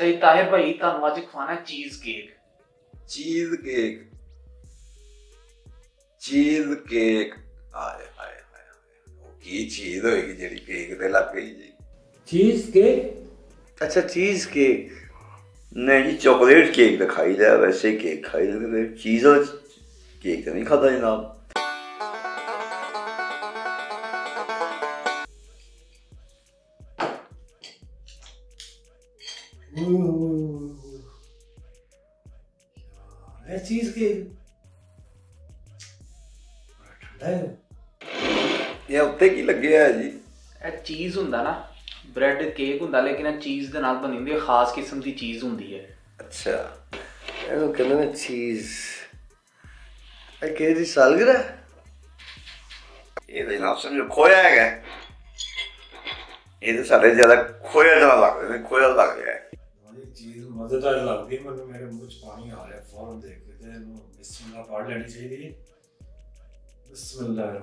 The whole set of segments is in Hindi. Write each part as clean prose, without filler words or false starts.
ਅੱਛਾ ਜੀ ਤਾਹਿਰ ਭਾਈ ਤੁਹਾਨੂੰ ਅੱਜ ਖਵਾਣਾ ਚੀਜ਼ ਕੇਕ। ਚੀਜ਼ ਕੇਕ ਹਾਏ ਹਾਏ ਉਹ ਕੀ ਚੀਜ਼ ਹੋਏਗੀ ਜਿਹੜੀ ਕੇਕ ਤੇ ਲੱਗ ਗਈ ਜੀ। ਚੀਜ਼ ਕੇਕ ਅੱਛਾ ਚੀਜ਼ ਕੇਕ नहीं जी चॉकलेट केक तो खाई जाए वैसे केक खाई जाए चीज़ और केक तो नहीं खाता जनाब। चीज़ केक ठंडा उत्ते की लगे है जी चीज होंदा ना ब्रेड केक होंदा लेकिन चीज़ दे नाल बनी दी खास किस्म की चीज़ होंदी है। अच्छा इहनूं कहंदे ने चीज़ ए के जी सालगिरह इहदे नाल समझो खोया है इहदे सारे ज़्यादा खोया दा लगदा है खोया लग गया है। चीज़ मज़ेदार लगदी मैनूं मेरे मुंह च पानी आ रहा फौरन देख के ते इहनूं बिस्मिल्लाह पढ़ लेनी चाहिए। बिस्मिल्लाह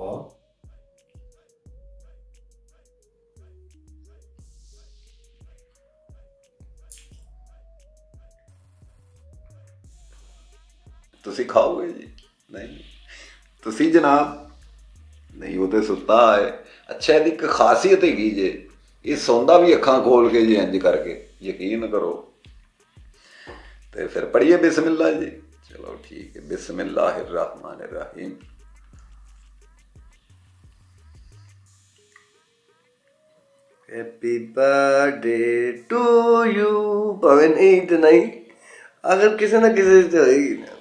वाह तुसी खाओगे जी नहीं तुसी जनाब नहीं वो सुता है। अच्छा ये खासियत हैगी जे ये सौंदा भी अखां खोल के जी इंज करके यकीन करो तो फिर पढ़िए बिस्मिल्लाह जी। चलो ठीक है बिस्मिल्लाहिर्रहमानिर्रहीम। हैप्पी बर्थडे टू यू भावें एक नहीं अगर किसी ना किसी से होगी ना।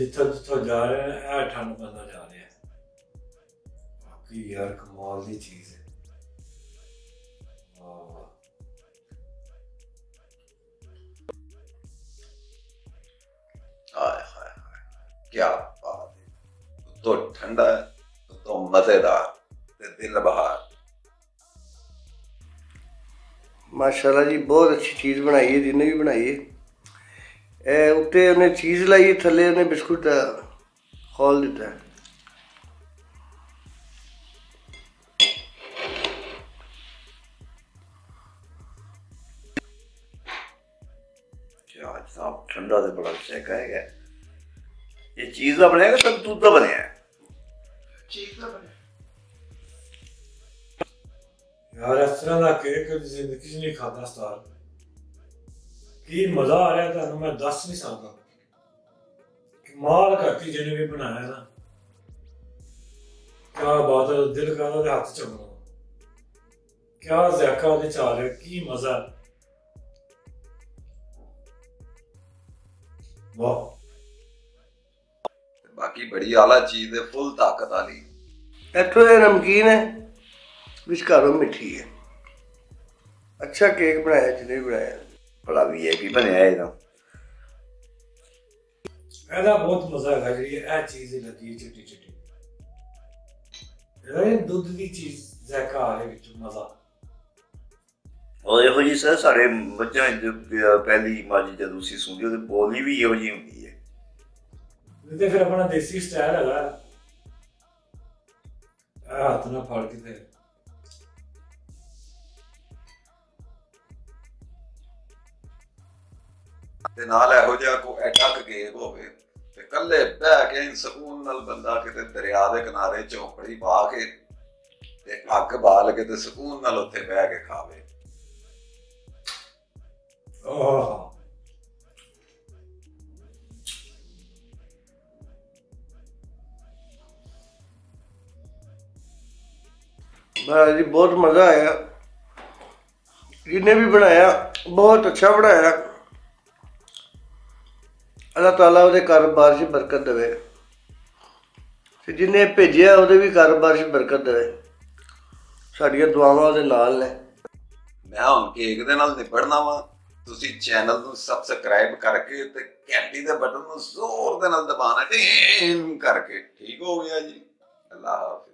जिथा जिथा जा रहे हैं ठंड बंदा जा रहा है बाकी यार कमाल की चीज है। हाय हाय क्या बात है तो ठंडा तो मजेदार दिल बहार माशाल्लाह जी बहुत अच्छी चीज़ बनाई है जिन्हें भी बनाई है उत्ते उन्हें चीज़ लाई है थले उन्हें बिस्कुट का खोल दिता है। क्या साहब ठंडा से बड़ा चेक आएगा ये चीज़ का बनेगा तब दूध का बनेगा चीज़ का बनेगा यार इस तरह का केक जिंदगी नहीं खाता सतार की मजा आ रहा है मैं दस नहीं सकता कमाल करती जिन्हें भी बनाया ना क्या बात है दिल का हाथ चमना क्या जायका आ रहा की मजा वाह बाकी बड़ी आला चीज है फुल ताकत वाली इत्थों ये नमकीन है विस्कारों मिठी है। अच्छा केक बनाया जिन्हें बनाया बड़ा भी है कि बनाया इहदा बहुत मजा आ गया चीज लगी छोटी छोटी दूध की चीज जायका आ रहा मजा और यहो जी सर सारे बच्चों पहली माजी जब दूसरी सुनती तो बोली भी यहो जी होती है नहीं फिर अपना देसी स्टाइल है हाथ ना फाड़ के जी बहुत मजा आया जिन्हें भी बनाया बहुत अच्छा बनाया अल्लाह ताला उहदे कारोबार च बरकत देवे ते जिन्ने भेजिया उहदे भी कारोबार च बरकत देवे साड़ियां दुआवां उहदे नाल ने। मैं हुण केक दे नाल निपड़ना वा तुसीं चैनल नूं सबसक्राइब करके ते घंटी दे बटन नूं जोर दे नाल दबाना करके ठीक हो गया जी। अल्लाह हाफिज़।